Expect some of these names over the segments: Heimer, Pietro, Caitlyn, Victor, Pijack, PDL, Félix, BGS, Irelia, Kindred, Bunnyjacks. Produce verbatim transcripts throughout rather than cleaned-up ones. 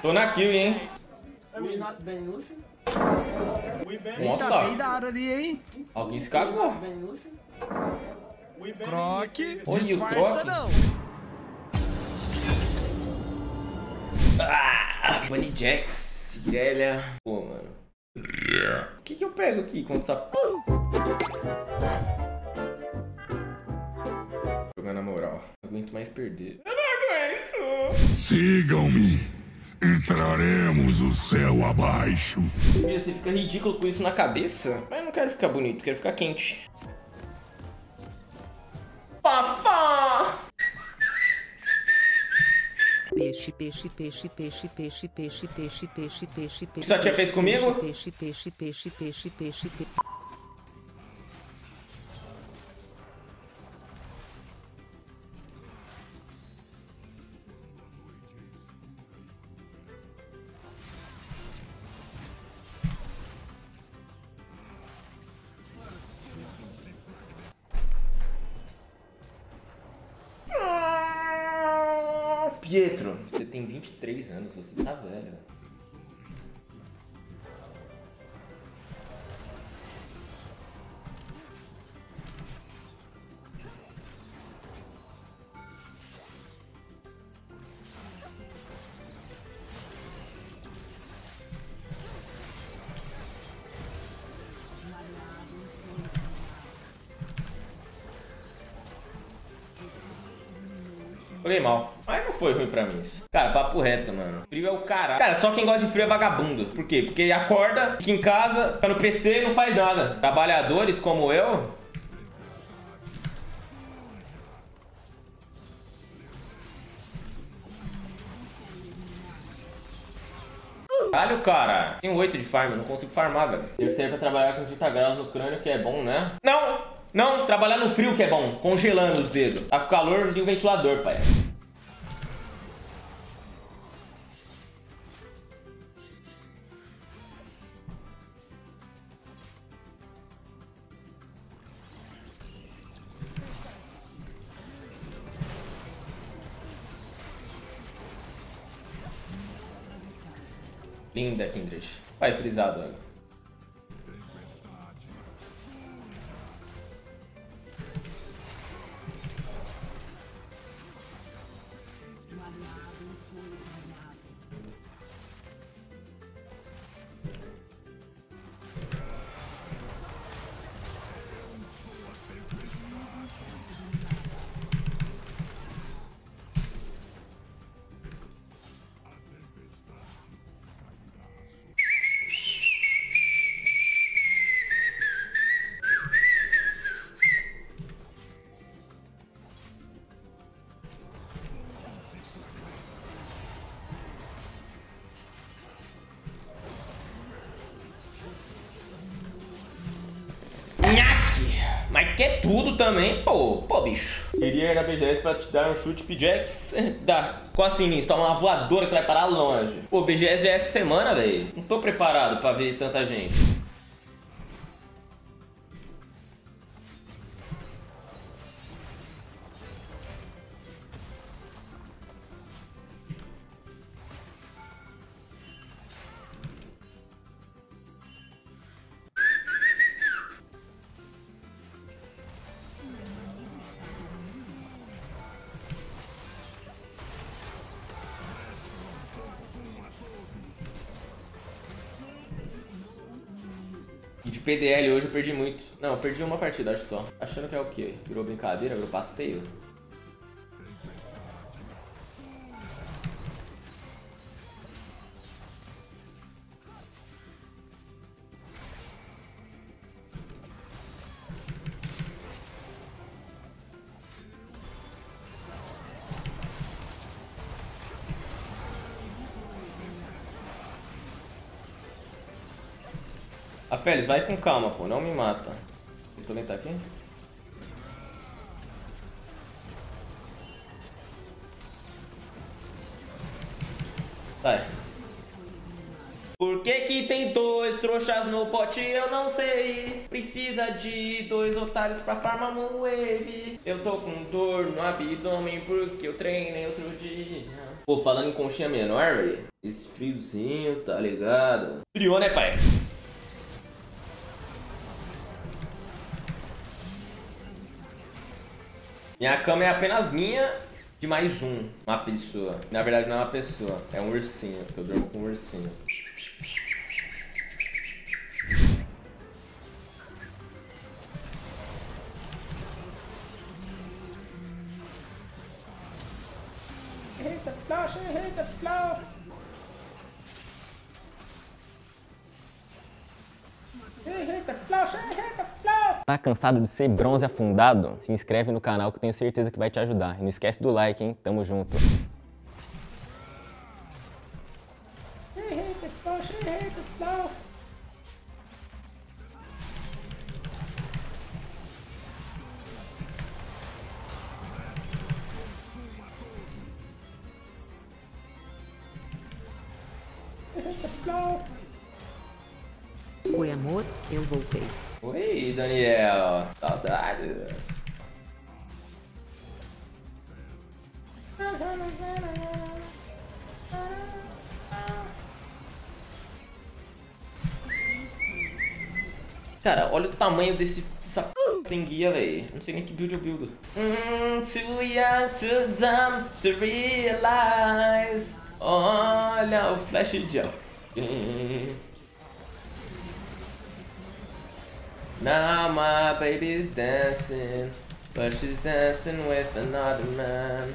Tô na kill, hein? Nossa! Alguém se cagou. Croc, disfarça não. Ah, Bunnyjacks, Irelia. Pô, mano. O que que eu pego aqui contra essa p... Jogar na moral. Não aguento mais perder. Eu não aguento. Sigam-me. Entraremos o céu abaixo. Você fica ridículo com isso na cabeça? Mas eu não quero ficar bonito, quero ficar quente. Fafá! Peixe, peixe, peixe, peixe, peixe, peixe, peixe, peixe, peixe, peixe. Só tia fez comigo? Peixe, peixe, peixe, peixe, peixe, peixe. Pietro, você tem vinte e três anos, você tá velho. Olhei mal. Mas não foi ruim pra mim isso. Cara, papo reto, mano. Frio é o caralho. Cara, só quem gosta de frio é vagabundo. Por quê? Porque ele acorda, fica em casa, tá no P C e não faz nada. Trabalhadores como eu... Caralho, cara. Tenho oito de farm, não consigo farmar, velho. Deve ser pra trabalhar com trinta graus no crânio, que é bom, né? Não! Não, trabalhar no frio que é bom, congelando os dedos. Tá com calor, liga o ventilador, pai. Linda, Kindred. Vai frisado, olha. Mas quer tudo também, pô, pô, bicho. Queria ir na B G S pra te dar um chute, Pijack. Dá, costa em mim, toma uma voadora que vai parar longe. Pô, B G S já é essa semana, velho. Não tô preparado pra ver tanta gente. De P D L hoje eu perdi muito. Não, eu perdi uma partida, acho só. Achando que é o quê? Virou brincadeira, virou passeio? A Félix, vai com calma, pô, não me mata. Deixa eu tentar aqui. Sai. Por que que tem dois trouxas no pote? Eu não sei. Precisa de dois otários pra farmar um wave. Eu tô com dor no abdômen porque eu treinei outro dia. Pô, falando em conchinha menor, velho. Esse friozinho, tá ligado? Friou, né, pai? Minha cama é apenas minha de mais um. Uma pessoa. Na verdade, não é uma pessoa. É um ursinho. Eu durmo com um ursinho. Eita, flash, eita, flash. Eita, flash, eita, flash. Tá cansado de ser bronze afundado? Se inscreve no canal que eu tenho certeza que vai te ajudar. E não esquece do like, hein? Tamo junto. Eita, flash, eita, flash. Oi, amor, eu voltei. Oi, Daniel. Saudades. Cara, olha o tamanho desse, dessa p... sem guia, velho. Não sei nem que build eu buildo. Mm, too young, too dumb to realize. Olha o flash de alguém. Now my baby's dancing, but she's dancing with another man.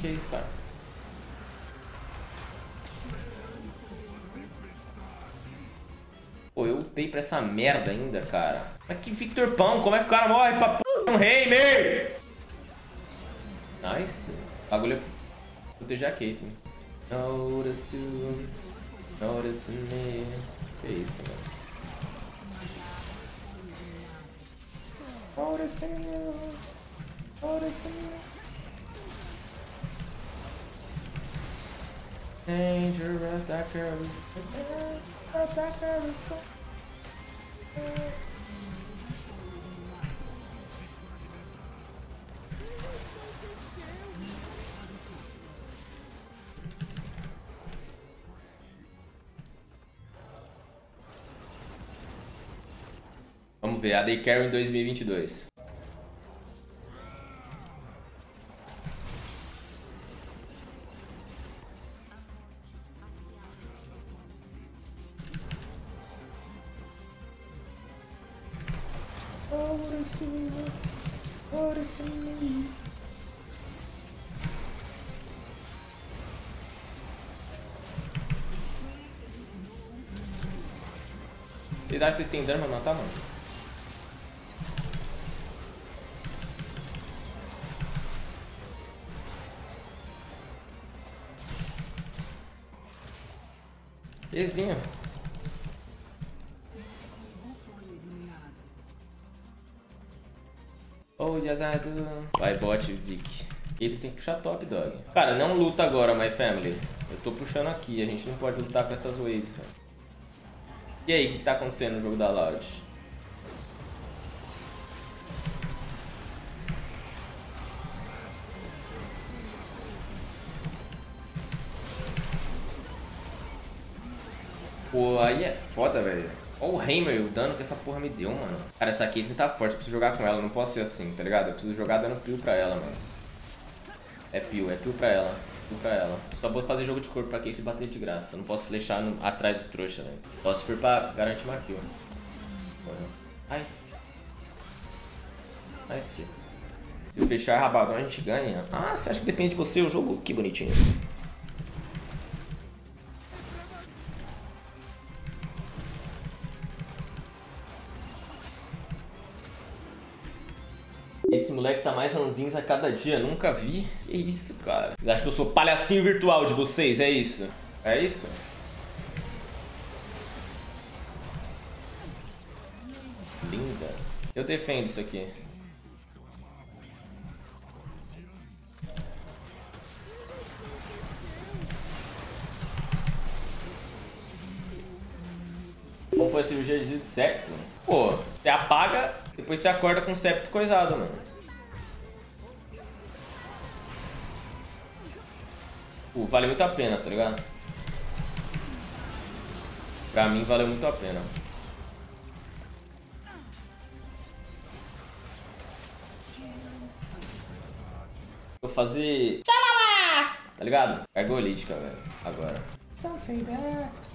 Que isso, cara? Pô, eu ultei pra essa merda ainda, cara. Mas que Victor Pão, como é que o cara morre pra p... um Heimer? Nice. Bagulho proteger a Kate. Notice you. Notice me. Que isso, mano. Notice you. Notice me. Dangerous, that girl is so... That girl is so... Vamos ver, a Day Carry em dois mil e vinte e dois. Vocês acham que vocês têm dano pra matar, mano? Belezinha. Olha, azado. Vai, bot, Vic. Ele tem que puxar top, dog. Cara, não luta agora, my family. Eu tô puxando aqui. A gente não pode lutar com essas waves, velho. E aí, o que tá acontecendo no jogo da Loud? Pô, aí é foda, velho. Olha o Heimer, o dano que essa porra me deu, mano. Cara, essa Caitlyn tá forte, eu preciso jogar com ela, não posso ser assim, tá ligado? Eu preciso jogar dando peel pra ela, mano. É peel, é peel pra ela. Pra ela. Só vou fazer jogo de corpo pra Kate bater de graça. Não posso flechar no... atrás dos trouxas, velho. Só se for pra garantir uma kill. Ai. Ai, sim. Se eu fechar rabadão, a gente ganha. Ah, você acha que depende de você o jogo? Que bonitinho. moleque tá mais ranzinza a cada dia. Nunca vi. Que isso, cara? Vocês acham que eu sou palhacinho virtual de vocês? É isso? É isso? Linda. Eu defendo isso aqui. Como foi a cirurgia de septo? Pô, você apaga, depois você acorda com o septo coisado, mano. Pô, vale muito a pena, tá ligado? Pra mim, valeu muito a pena. Vou fazer... Tá ligado? Ergolítica, velho. Agora. Não sei, velho.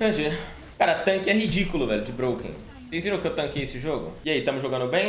G G. Cara, tanque é ridículo, velho, de Broken. Vocês viram que eu tanquei esse jogo? E aí, tamo jogando bem?